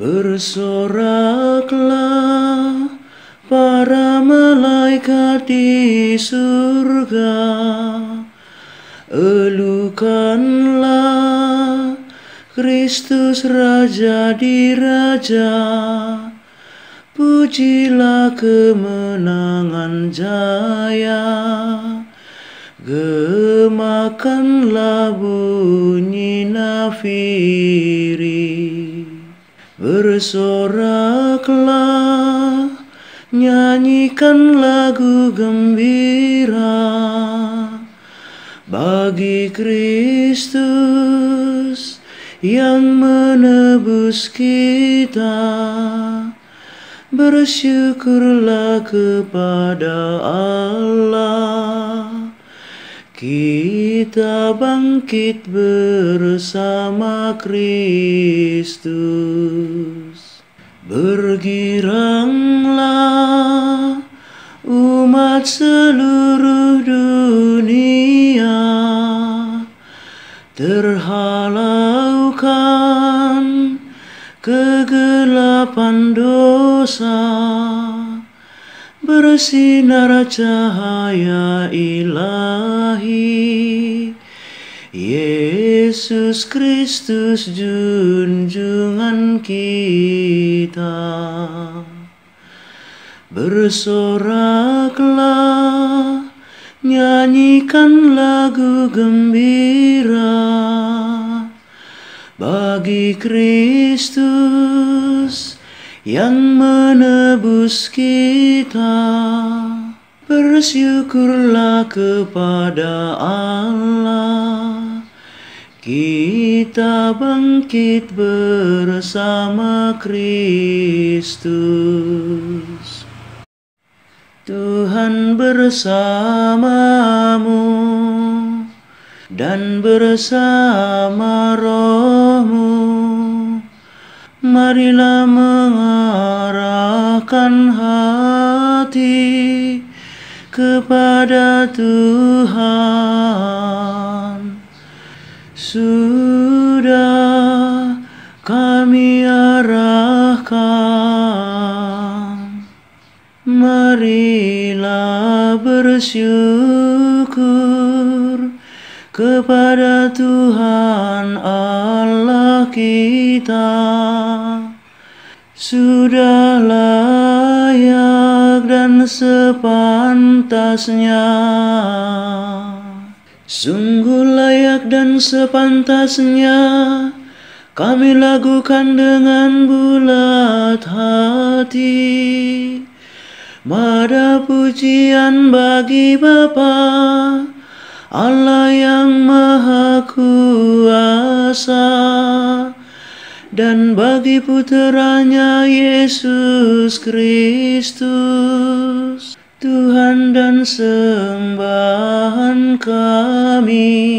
Bersoraklah para malaikat di surga, elukanlah Kristus Raja di Raja, pujilah kemenangan jaya, gemakanlah bunyi nafiri. Bersoraklah, nyanyikan lagu gembira bagi Kristus yang menebus kita. Bersyukurlah kepada Allah, kita bangkit bersama Kristus. Bergiranglah umat seluruh dunia, terhalaukan kegelapan dosa, bersinar cahaya ilahi, Yesus Kristus junjungan kita. Bersoraklah, nyanyikan lagu gembira bagi Kristus yang menebus kita. Bersyukurlah kepada Allah, kita bangkit bersama Kristus. Tuhan bersamamu dan bersama rohmu, marilah mengarahkan hati kepada Tuhan. Sudah kami arahkan, marilah bersyukur kepada Tuhan Allah kita. Sudah layak dan sepantasnya, sungguh layak dan sepantasnya kami lakukan dengan bulat hati. Mada pujian bagi Bapa Allah yang Maha Kuasa, dan bagi Puteranya Yesus Kristus, Tuhan dan sembahan kami,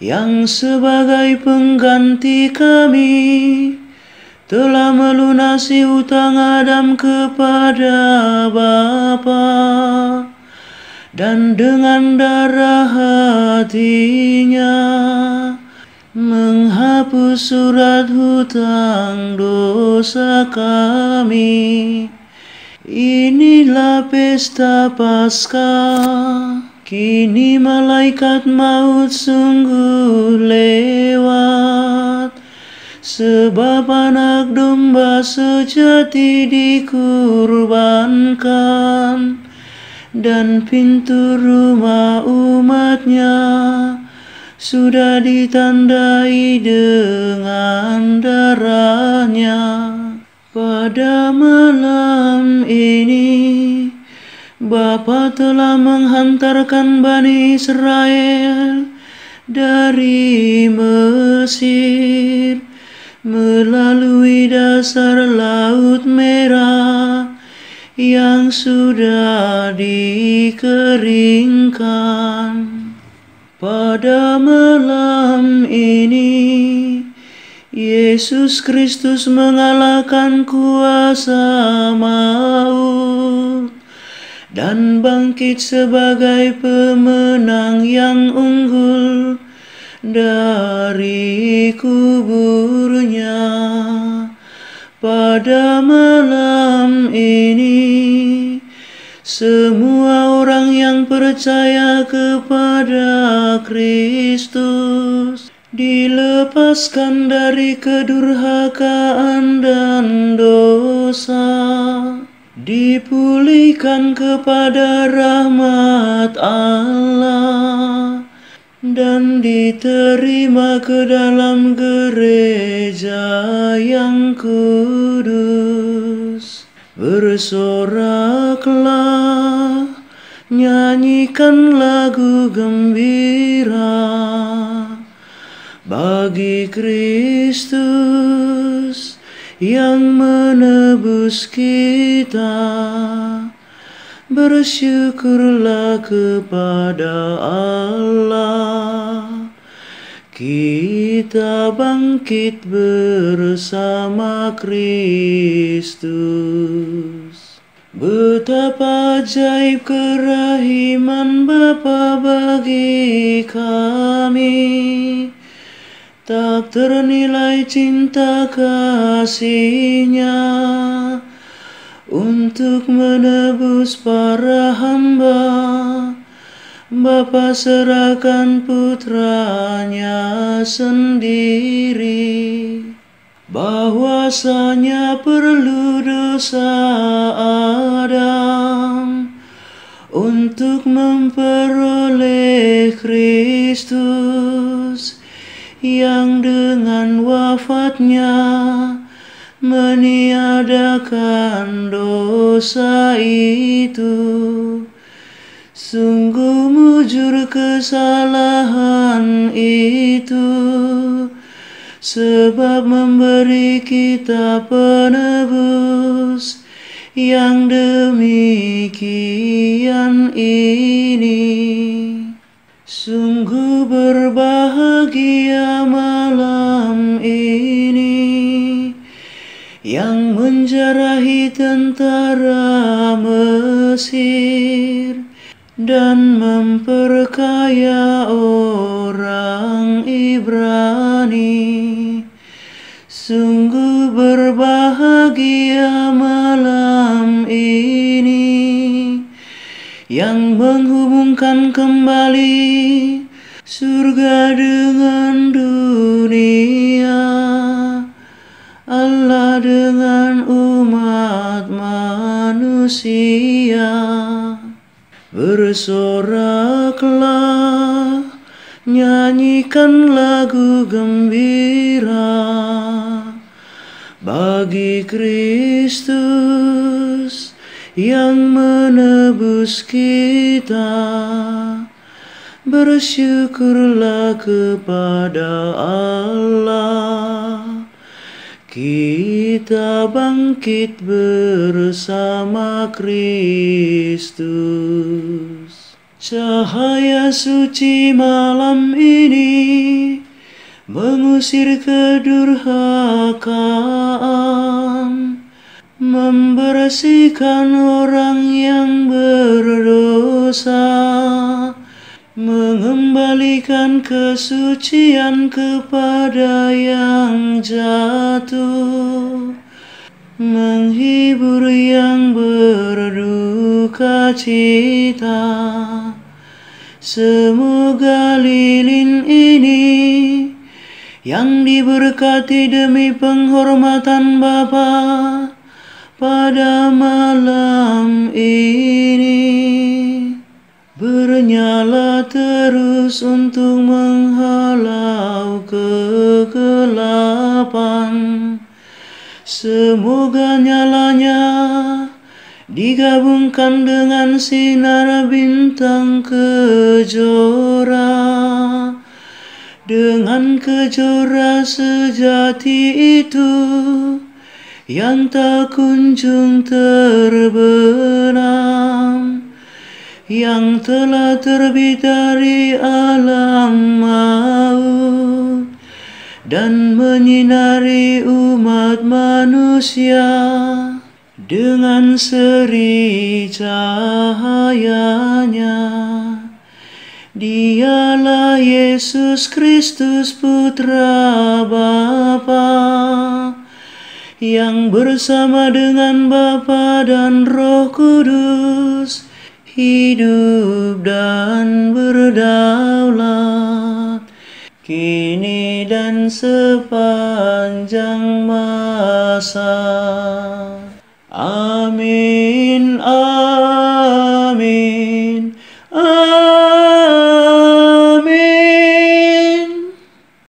yang sebagai pengganti kami telah melunasi utang Adam kepada Bapa, dan dengan darah hatinya menghapus surat hutang dosa kami. Inilah pesta Paskah, kini malaikat maut sungguh lewat, sebab Anak Domba sejati dikurbankan, dan pintu rumah umatnya sudah ditandai dengan darahnya. Pada malam ini Bapa telah menghantarkan Bani Israel dari Mesir melalui dasar Laut Merah yang sudah dikeringkan. Pada malam ini Yesus Kristus mengalahkan kuasa maut dan bangkit sebagai pemenang yang unggul dari kuburnya. pada malam ini. Semua orang yang percaya kepada Kristus dilepaskan dari kedurhakaan dan dosa, dipulihkan kepada rahmat Allah, dan diterima ke dalam gereja yang kudus. Bersoraklah, nyanyikan lagu gembira bagi Kristus yang menebus kita. Bersyukurlah kepada Allah, kita bangkit bersama Kristus. Betapa ajaib kerahiman Bapa bagi kami, tak ternilai cinta kasih-Nya untuk menebus para hamba. Bapa serahkan putranya sendiri, bahwasanya perlu dosa Adam untuk memperoleh Kristus, yang dengan wafatnya meniadakan dosa itu. Sungguh mujur kesalahan itu, sebab memberi kita penebus yang demikian ini. Sungguh berbahagia malam ini yang menjelajahi tentara Mesir dan memperkaya orang Ibrani. Sungguh berbahagia malam ini yang menghubungkan kembali surga dengan dunia, Allah dengan umat manusia. Bersoraklah, nyanyikan lagu gembira bagi Kristus yang menebus kita. Bersyukurlah kepada Allah, kita bangkit bersama Kristus. Cahaya suci malam ini mengusir kedurhakaan, membersihkan orang yang berdosa, mengembalikan kesucian kepada yang jatuh, menghibur yang berduka cita. Semoga lilin ini yang diberkati demi penghormatan Bapa pada malam ini bernyala terus untuk menghalau kegelapan. Semoga nyalanya digabungkan dengan sinar bintang kejora. Dengan kejora sejati itu yang tak kunjung terbenam, yang telah terbit dari alam maut dan menyinari umat manusia dengan seri cahayanya. Dialah Yesus Kristus, Putra Bapa, yang bersama dengan Bapa dan Roh Kudus, hidup dan berdaulat, kini dan sepanjang masa. Amin.